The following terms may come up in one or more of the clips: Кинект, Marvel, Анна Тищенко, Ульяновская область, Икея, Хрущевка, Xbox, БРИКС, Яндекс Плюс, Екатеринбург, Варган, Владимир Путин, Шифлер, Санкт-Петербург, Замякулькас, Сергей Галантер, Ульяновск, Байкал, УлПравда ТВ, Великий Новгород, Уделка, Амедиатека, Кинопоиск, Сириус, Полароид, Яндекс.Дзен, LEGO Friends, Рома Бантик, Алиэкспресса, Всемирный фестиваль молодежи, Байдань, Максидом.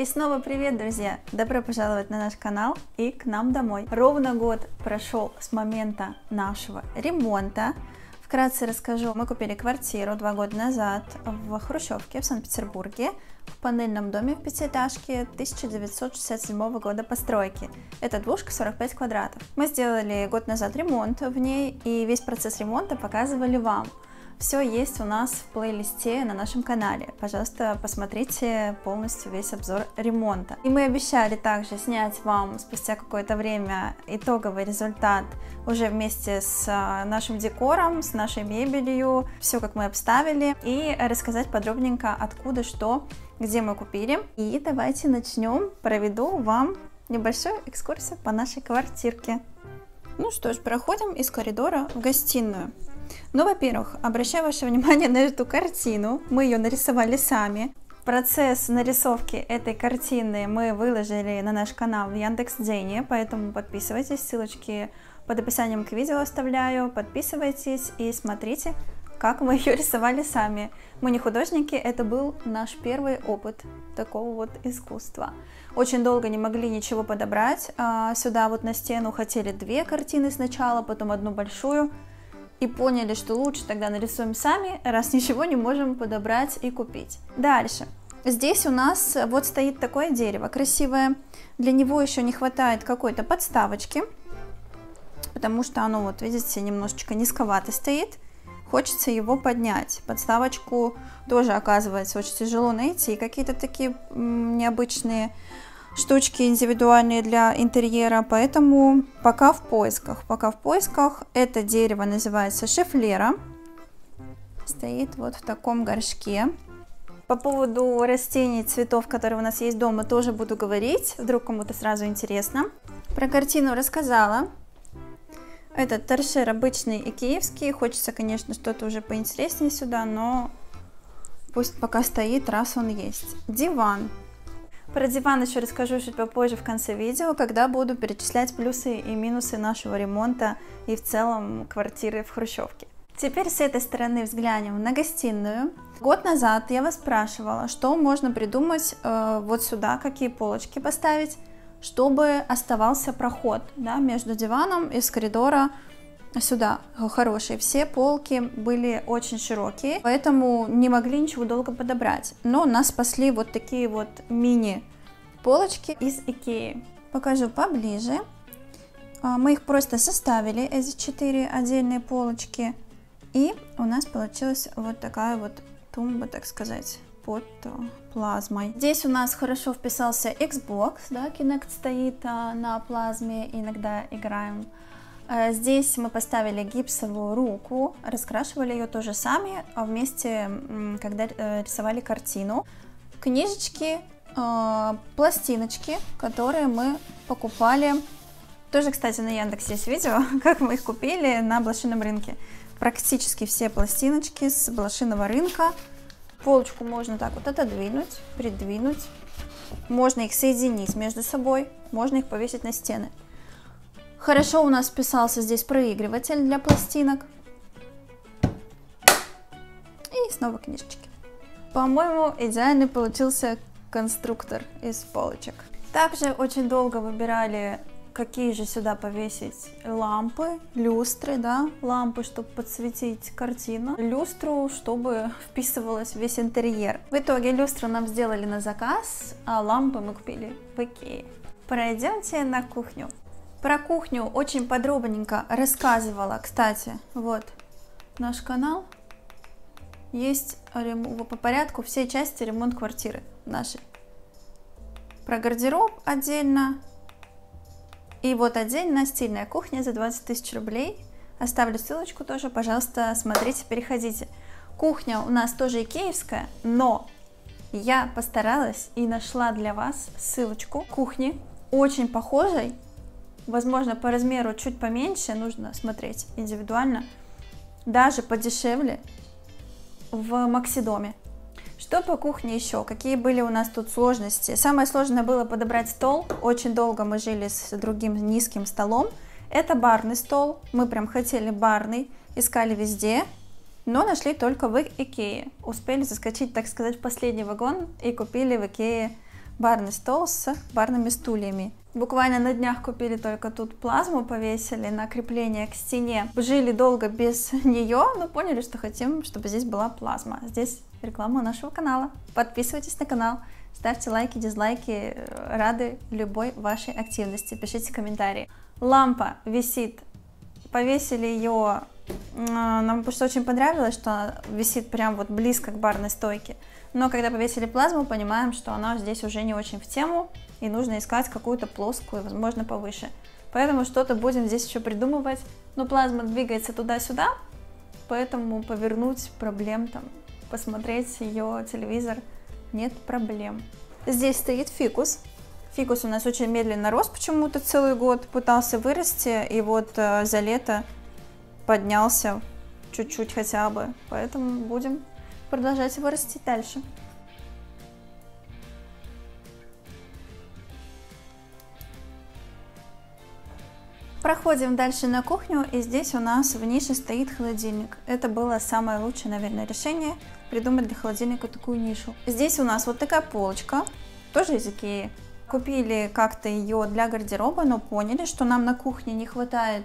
И снова привет, друзья! Добро пожаловать на наш канал и к нам домой. Ровно год прошел с момента нашего ремонта. Вкратце расскажу. Мы купили квартиру 2 года назад в Хрущевке в Санкт-Петербурге, в панельном доме в 5-этажке 1967 года постройки. Это двушка 45 квадратов. Мы сделали год назад ремонт в ней, и весь процесс ремонта показывали вам. Все есть у нас в плейлисте на нашем канале. Пожалуйста, посмотрите полностью весь обзор ремонта. И мы обещали также снять вам спустя какое-то время итоговый результат уже вместе с нашим декором, с нашей мебелью, все как мы обставили, и рассказать подробненько, откуда, что, где мы купили. И давайте начнем. Проведу вам небольшую экскурсию по нашей квартирке. Ну что ж, проходим из коридора в гостиную. Ну, во-первых, обращаю ваше внимание на эту картину, мы ее нарисовали сами. Процесс нарисовки этой картины мы выложили на наш канал в Яндекс.Дзене, поэтому подписывайтесь, ссылочки под описанием к видео оставляю, подписывайтесь и смотрите, как мы ее рисовали сами. Мы не художники, это был наш первый опыт такого вот искусства. Очень долго не могли ничего подобрать, сюда вот на стену хотели 2 картины сначала, потом 1 большую. И поняли, что лучше тогда нарисуем сами, раз ничего не можем подобрать и купить. Дальше. Здесь у нас вот стоит такое дерево красивое. Для него еще не хватает какой-то подставочки, потому что оно, вот видите, немножечко низковато стоит. Хочется его поднять. Подставочку тоже, оказывается, очень тяжело найти. Какие-то такие необычные штучки индивидуальные для интерьера, поэтому пока в поисках. Это дерево называется шифлера, стоит вот в таком горшке. По поводу растений, цветов, которые у нас есть дома, тоже буду говорить, вдруг кому-то сразу интересно. Про картину рассказала. Этот торшер обычный икеевский, хочется, конечно, что-то уже поинтереснее сюда, но пусть пока стоит, раз он есть. Диван. Про диван еще расскажу чуть попозже в конце видео, когда буду перечислять плюсы и минусы нашего ремонта и в целом квартиры в Хрущевке. Теперь с этой стороны взглянем на гостиную. Год назад я вас спрашивала, что можно придумать вот сюда, какие полочки поставить, чтобы оставался проход, да, между диваном из коридора сюда хорошие. Все полки были очень широкие, поэтому не могли ничего долго подобрать. Но нас спасли вот такие вот мини-полочки из Икеи. Покажу поближе. Мы их просто составили, эти 4 отдельные полочки. И у нас получилась вот такая вот тумба, так сказать, под плазмой. Здесь у нас хорошо вписался Xbox, да, Кинект стоит на плазме, иногда играем. Здесь мы поставили гипсовую руку, раскрашивали ее тоже сами, вместе, когда рисовали картину. Книжечки, пластиночки, которые мы покупали. Тоже, кстати, на Яндексе есть видео, как мы их купили на блошином рынке. Практически все пластиночки с блошиного рынка. Полочку можно так вот отодвинуть, придвинуть. Можно их соединить между собой, можно их повесить на стены. Хорошо у нас вписался здесь проигрыватель для пластинок. И снова книжечки. По-моему, идеально получился конструктор из полочек. Также очень долго выбирали, какие же сюда повесить лампы, люстры, да, лампы, чтобы подсветить картину, люстру, чтобы вписывалась весь интерьер. В итоге люстру нам сделали на заказ, а лампы мы купили в Икее. Пройдемте на кухню. Про кухню очень подробненько рассказывала, кстати, вот наш канал, есть по порядку все части ремонт квартиры нашей. Про гардероб отдельно, и вот отдельно стильная кухня за 20 000 рублей, оставлю ссылочку тоже, пожалуйста, смотрите, переходите. Кухня у нас тоже икеевская, но я постаралась и нашла для вас ссылочку кухни, очень похожей. Возможно, по размеру чуть поменьше, нужно смотреть индивидуально, даже подешевле в Максидоме. Что по кухне еще? Какие были у нас тут сложности? Самое сложное было подобрать стол. Очень долго мы жили с другим низким столом. Это барный стол. Мы прям хотели барный, искали везде, но нашли только в Икее. Успели заскочить, так сказать, в последний вагон и купили в Икее барный стол с барными стульями. Буквально на днях купили только тут плазму, повесили на крепление к стене. Жили долго без нее, но поняли, что хотим, чтобы здесь была плазма. Здесь реклама нашего канала. Подписывайтесь на канал, ставьте лайки, дизлайки. Рады любой вашей активности. Пишите комментарии. Лампа висит. Повесили ее. Нам просто очень понравилось, что она висит прям вот близко к барной стойке. Но когда повесили плазму, понимаем, что она здесь уже не очень в тему, и нужно искать какую-то плоскую, возможно, повыше. Поэтому что-то будем здесь еще придумывать. Но плазма двигается туда-сюда, поэтому повернуть проблем там, посмотреть ее телевизор нет проблем. Здесь стоит фикус. Фикус у нас очень медленно рос, почему-то целый год пытался вырасти, и вот за лето поднялся чуть-чуть хотя бы, поэтому будем продолжать его растить дальше. Проходим дальше на кухню, и здесь у нас в нише стоит холодильник. Это было самое лучшее, наверное, решение, придумать для холодильника такую нишу. Здесь у нас вот такая полочка, тоже из Икеи. Купили как-то ее для гардероба, но поняли, что нам на кухне не хватает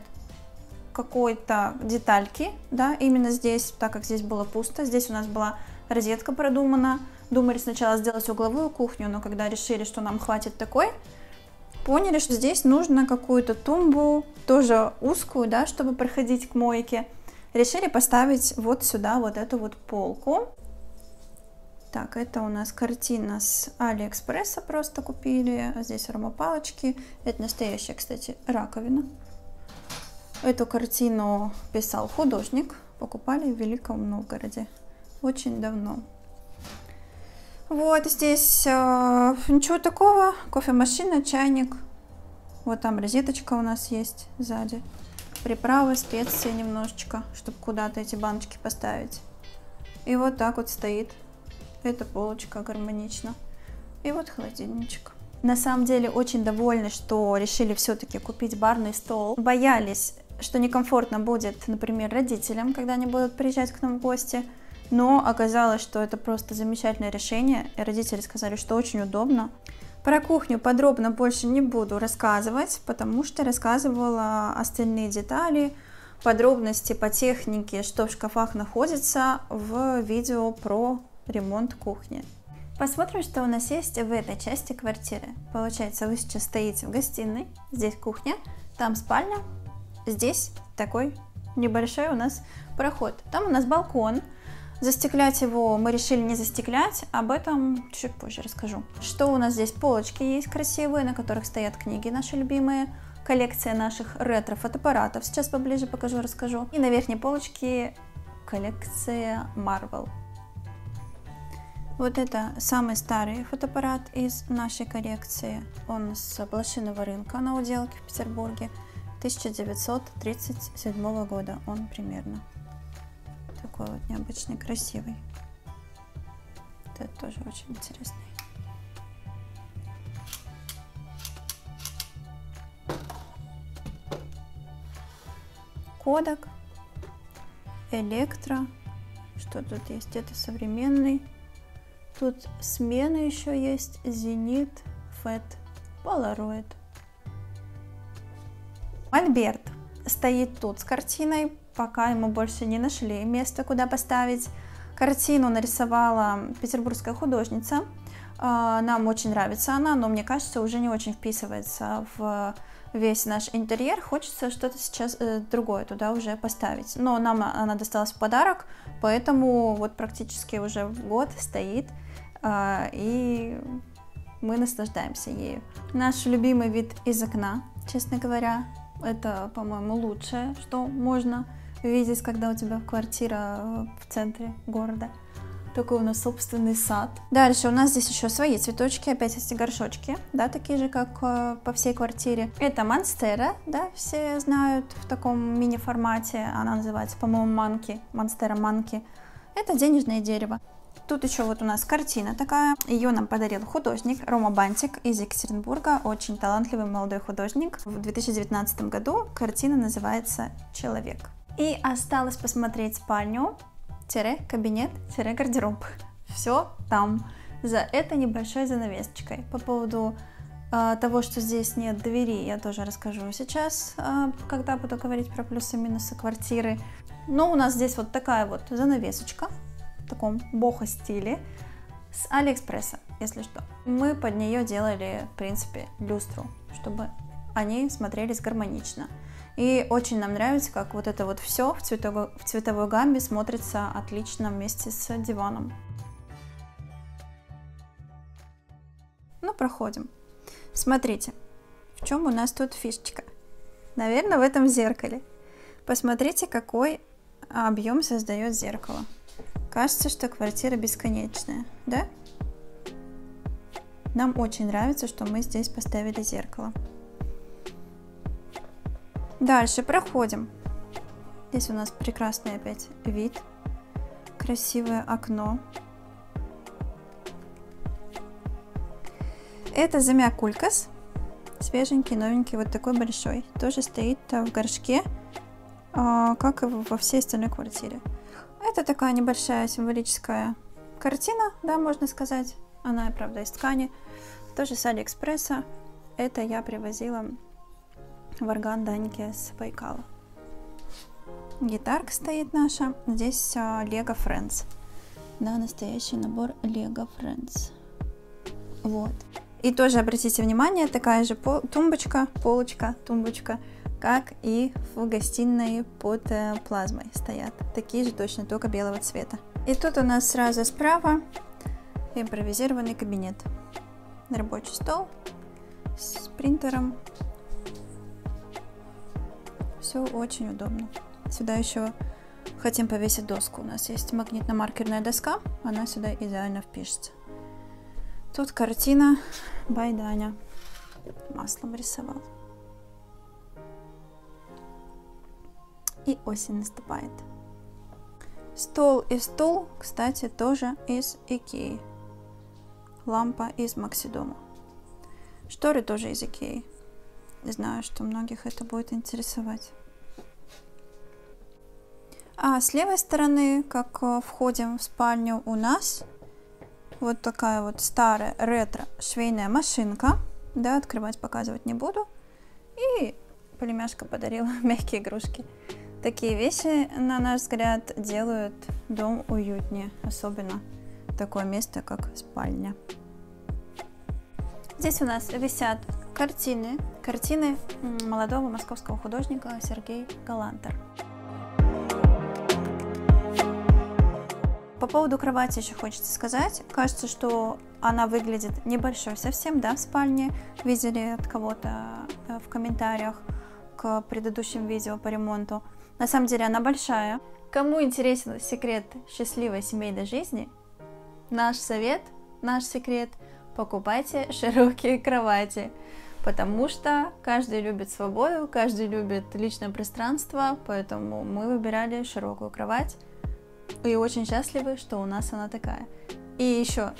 какой-то детальки, да, именно здесь, так как здесь было пусто. Здесь у нас была розетка продумана. Думали сначала сделать угловую кухню, но когда решили, что нам хватит такой, поняли, что здесь нужно какую-то тумбу, тоже узкую, да, чтобы проходить к мойке. Решили поставить вот сюда вот эту вот полку. Так, это у нас картина с Алиэкспресса, просто купили. Здесь ромопалочки. Это настоящая, кстати, раковина. Эту картину писал художник, покупали в Великом Новгороде очень давно. Вот здесь ничего такого, кофемашина, чайник, вот там розеточка у нас есть сзади, приправы, специи немножечко, чтобы куда-то эти баночки поставить. И вот так вот стоит эта полочка гармонично. И вот холодильничек. На самом деле очень довольны, что решили все-таки купить барный стол. Боялись, что некомфортно будет, например, родителям, когда они будут приезжать к нам в гости, но оказалось, что это просто замечательное решение, и родители сказали, что очень удобно. Про кухню подробно больше не буду рассказывать, потому что рассказывала остальные детали, подробности по технике, что в шкафах находится, в видео про ремонт кухни. Посмотрим, что у нас есть в этой части квартиры. Получается, вы сейчас стоите в гостиной, здесь кухня, там спальня. Здесь такой небольшой у нас проход. Там у нас балкон. Застеклять его мы решили не застеклять. Об этом чуть позже расскажу. Что у нас здесь? Полочки есть красивые, на которых стоят книги наши любимые. Коллекция наших ретро-фотоаппаратов. Сейчас поближе покажу, расскажу. И на верхней полочке коллекция Marvel. Вот это самый старый фотоаппарат из нашей коллекции. Он с блошиного рынка на Уделке в Петербурге. 1937 года он примерно. Такой вот необычный, красивый. Это тоже очень интересный. Кодек, электро. Что тут есть? Это современный. Тут смена еще есть. Зенит, фэт, полароид. Альберт стоит тут с картиной, пока ему больше не нашли место, куда поставить. Картину нарисовала петербургская художница. Нам очень нравится она, но мне кажется, уже не очень вписывается в весь наш интерьер. Хочется что-то сейчас другое туда уже поставить. Но нам она досталась в подарок, поэтому вот практически уже год стоит, и мы наслаждаемся ею. Наш любимый вид из окна, честно говоря. Это, по-моему, лучшее, что можно видеть, когда у тебя квартира в центре города. Такой у нас собственный сад. Дальше у нас здесь еще свои цветочки, опять эти горшочки, да, такие же, как по всей квартире. Это монстера, да, все знают в таком мини-формате, она называется, по-моему, манки, монстера манки. Это денежное дерево. Тут еще вот у нас картина такая, ее нам подарил художник Рома Бантик из Екатеринбурга, очень талантливый молодой художник. В 2019 году картина называется «Человек». И осталось посмотреть спальню, кабинет, гардероб. Все там. за это небольшой занавесочкой. По поводу того, что здесь нет двери, я тоже расскажу сейчас, когда буду говорить про плюсы и минусы квартиры. Но у нас здесь вот такая вот занавесочка, в таком бохо-стиле, с Алиэкспресса, если что. Мы под нее делали, в принципе, люстру, чтобы они смотрелись гармонично. И очень нам нравится, как вот это вот все в цветовой гамме смотрится отлично вместе с диваном. Ну, проходим. Смотрите, в чем у нас тут фишечка. Наверное, в этом зеркале. Посмотрите, какой объем создает зеркало. Кажется, что квартира бесконечная, да? Нам очень нравится, что мы здесь поставили зеркало. Дальше проходим. Здесь у нас прекрасный опять вид. Красивое окно. Это замякулькас, свеженький, новенький, вот такой большой. Тоже стоит в горшке, как и во всей остальной квартире. Это такая небольшая символическая картина, да, можно сказать. Она, правда, из ткани. Тоже с Алиэкспресса. Это я привозила Варган Данике с Байкала. Гитарка стоит наша. Здесь LEGO Friends. Да, настоящий набор LEGO Friends. Вот. И тоже обратите внимание, такая же тумбочка, полочка, тумбочка, как и в гостиной под плазмой стоят. Такие же точно, только белого цвета. И тут у нас сразу справа импровизированный кабинет. Рабочий стол с принтером. Все очень удобно. Сюда еще хотим повесить доску. У нас есть магнитно-маркерная доска, она сюда идеально впишется. Тут картина Байданя. Маслом рисовал. И осень наступает. Стол и стул, кстати, тоже из Икеи. Лампа из Максидома. Шторы тоже из Икеи. Знаю, что многих это будет интересовать. А с левой стороны, как входим в спальню, у нас вот такая вот старая ретро швейная машинка, да, открывать показывать не буду. И племяшка подарила мягкие игрушки. Такие вещи, на наш взгляд, делают дом уютнее, особенно такое место, как спальня. Здесь у нас висят картины молодого московского художника Сергея Галантера. По поводу кровати еще хочется сказать. Кажется, что она выглядит небольшой совсем, да, в спальне. Видели от кого-то в комментариях к предыдущим видео по ремонту. На самом деле она большая. Кому интересен секрет счастливой семейной жизни, наш совет, наш секрет, покупайте широкие кровати. Потому что каждый любит свободу, каждый любит личное пространство, поэтому мы выбирали широкую кровать. И очень счастливы, что у нас она такая. И еще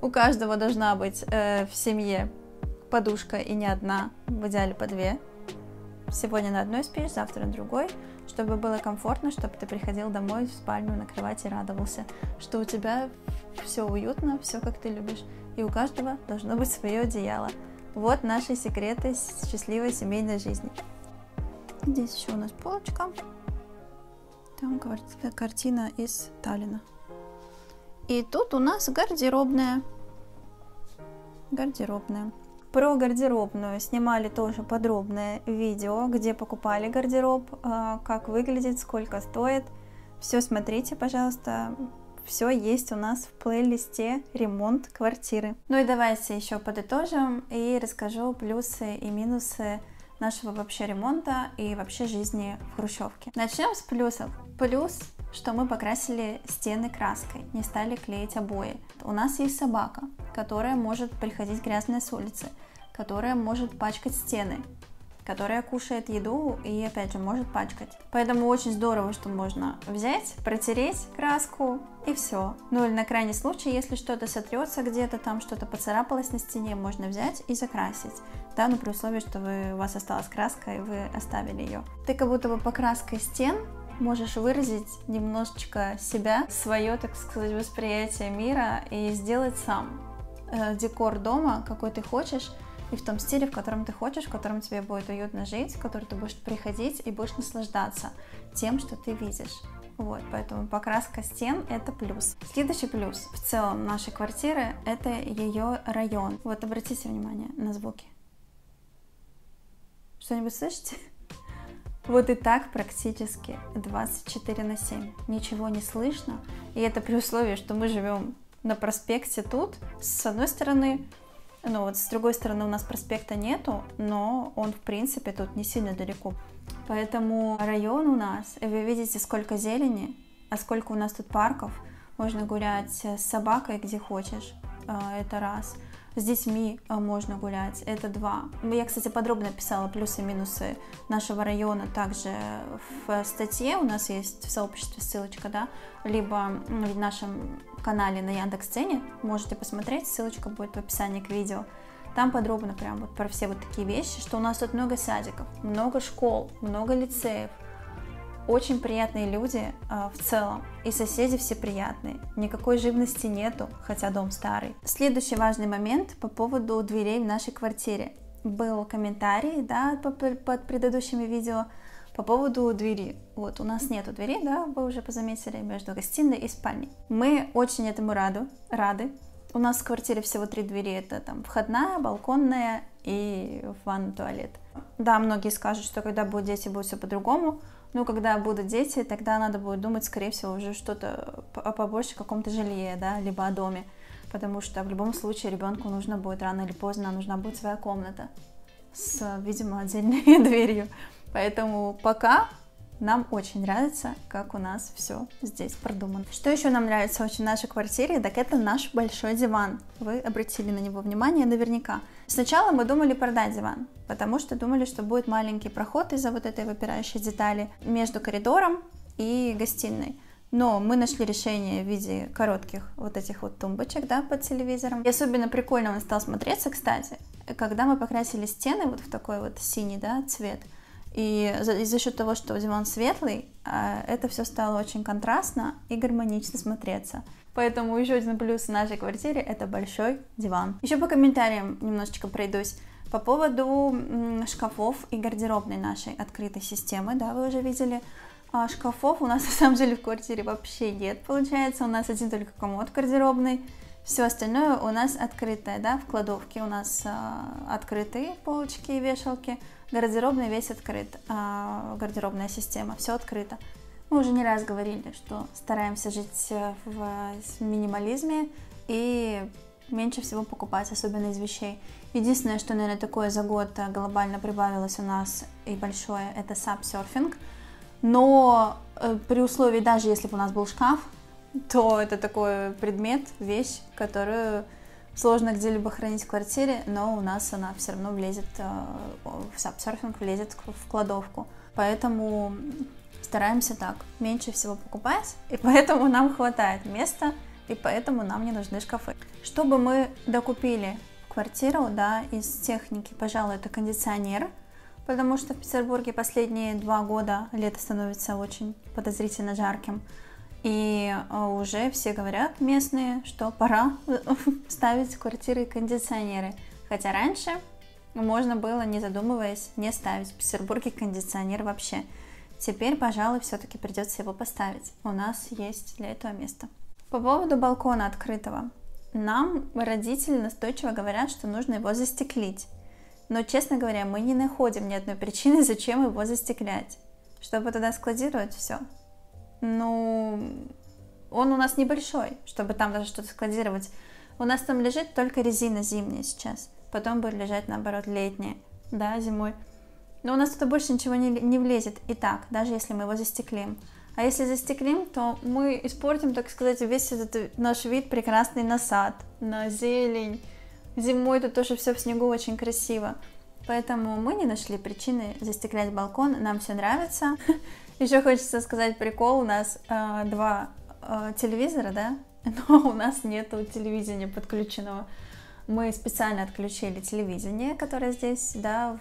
у каждого должна быть в семье подушка, и не одна, в идеале по две. Сегодня на одной спишь, завтра на другой, чтобы было комфортно, чтобы ты приходил домой в спальню на кровати и радовался, что у тебя все уютно, все как ты любишь. И у каждого должно быть свое одеяло. Вот наши секреты счастливой семейной жизни. Здесь еще у нас полочка. Там картина из Таллина. И тут у нас гардеробная. Про гардеробную снимали тоже подробное видео, где покупали гардероб, как выглядит, сколько стоит. Все смотрите, пожалуйста. Все есть у нас в плейлисте «Ремонт квартиры». Ну и давайте еще подытожим и расскажу плюсы и минусы нашего вообще ремонта и вообще жизни в Хрущевке. Начнем с плюсов. Плюс, что мы покрасили стены краской, не стали клеить обои. У нас есть собака, которая может приходить грязная с улицы, которая может пачкать стены, которая кушает еду и опять же может пачкать. Поэтому очень здорово, что можно взять, протереть краску и все. Ну или на крайний случай, если что-то сотрется где-то, там что-то поцарапалось на стене, можно взять и закрасить. Да, но при условии, что у вас осталась краска и вы оставили ее. Ты как будто бы покраской стен можешь выразить немножечко себя, свое, так сказать, восприятие мира и сделать сам декор дома, какой ты хочешь, и в том стиле, в котором ты хочешь, в котором тебе будет уютно жить, в который ты будешь приходить и будешь наслаждаться тем, что ты видишь. Вот, поэтому покраска стен — это плюс. Следующий плюс в целом нашей квартиры — это ее район. Вот, обратите внимание на звуки. Что-нибудь слышите? Вот и так практически 24/7. Ничего не слышно. И это при условии, что мы живем на проспекте тут, с одной стороны, ну вот с другой стороны у нас проспекта нету, но он в принципе тут не сильно далеко. Поэтому район у нас, вы видите, сколько зелени, а сколько у нас тут парков. Можно гулять с собакой где хочешь, это раз. С детьми можно гулять, это два. Я, кстати, подробно писала плюсы и минусы нашего района также в статье, у нас есть в сообществе ссылочка, да, либо в нашем канале на Яндекс.Дзене, можете посмотреть, ссылочка будет в описании к видео. Там подробно прям вот про все вот такие вещи, что у нас тут много садиков, много школ, много лицеев. Очень приятные люди в целом, и соседи все приятные, никакой живности нету, хотя дом старый. Следующий важный момент по поводу дверей в нашей квартире. Был комментарий, да, под предыдущими видео по поводу двери. Вот у нас нету двери, да, вы уже позаметили, между гостиной и спальней. Мы очень этому рады. У нас в квартире всего 3 двери, это там входная, балконная и ванна-туалет. Да, многие скажут, что когда будут дети, будет все по-другому. Ну, когда будут дети, тогда надо будет думать, скорее всего, уже что-то побольше о каком-то жилье, да, либо о доме. Потому что в любом случае ребенку нужно будет рано или поздно, нужна будет своя комната с, видимо, отдельной дверью. Поэтому пока нам очень нравится, как у нас все здесь продумано. Что еще нам нравится очень в нашей квартире, так это наш большой диван. Вы обратили на него внимание наверняка. Сначала мы думали продать диван, потому что думали, что будет маленький проход из-за вот этой выпирающей детали между коридором и гостиной. Но мы нашли решение в виде коротких вот этих вот тумбочек, да, под телевизором. И особенно прикольно он стал смотреться, кстати, когда мы покрасили стены вот в такой вот синий, да, цвет. И за счет того, что диван светлый, это все стало очень контрастно и гармонично смотреться. Поэтому еще один плюс в нашей квартире — это большой диван. Еще по комментариям немножечко пройдусь. По поводу шкафов и гардеробной нашей открытой системы, да, вы уже видели. А шкафов у нас на самом деле в квартире вообще нет, получается. У нас один только комод гардеробный. Все остальное у нас открытое, да, в кладовке у нас открытые полочки и вешалки, гардеробный весь открыт, гардеробная система, все открыто. Мы уже не раз говорили, что стараемся жить в минимализме и меньше всего покупать, особенно из вещей. Единственное, что, наверное, такое за год глобально прибавилось у нас и большое, это сапсерфинг, но при условии, даже если бы у нас был шкаф, то это такой предмет, вещь, которую сложно где-либо хранить в квартире, но у нас она все равно влезет в сапсерфинг, влезет в кладовку. Поэтому стараемся так, меньше всего покупать, и поэтому нам хватает места, и поэтому нам не нужны шкафы. Чтобы мы докупили квартиру, да, из техники, пожалуй, это кондиционер, потому что в Петербурге последние 2 года лето становится очень подозрительно жарким. И уже все говорят местные, что пора ставить в квартиры кондиционеры. Хотя раньше можно было, не задумываясь, не ставить в Петербурге кондиционер вообще. Теперь, пожалуй, все-таки придется его поставить. У нас есть для этого место. По поводу балкона открытого. Нам родители настойчиво говорят, что нужно его застеклить. Но, честно говоря, мы не находим ни одной причины, зачем его застеклять. Чтобы туда складировать все. Ну, он у нас небольшой, чтобы там даже что-то складировать. У нас там лежит только резина зимняя сейчас. Потом будет лежать, наоборот, летняя, да, зимой. Но у нас туда больше ничего не влезет. И так, даже если мы его застеклим. А если застеклим, то мы испортим, так сказать, весь этот наш вид прекрасный на сад, на зелень. Зимой тут тоже все в снегу очень красиво. Поэтому мы не нашли причины застеклять балкон. Нам все нравится. Еще хочется сказать прикол, у нас 2 телевизора, да, но у нас нету телевидения подключенного. Мы специально отключили телевидение, которое здесь, да,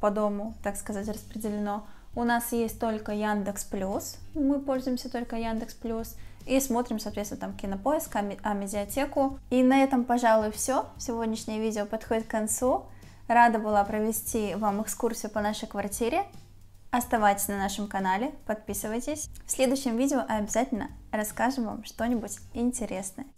по дому, так сказать, распределено. У нас есть только Яндекс Плюс, мы пользуемся только Яндекс Плюс. И смотрим, соответственно, там Кинопоиск, Амедиатеку. И на этом, пожалуй, все. Сегодняшнее видео подходит к концу. Рада была провести вам экскурсию по нашей квартире. Оставайтесь на нашем канале, подписывайтесь. В следующем видео обязательно расскажем вам что-нибудь интересное.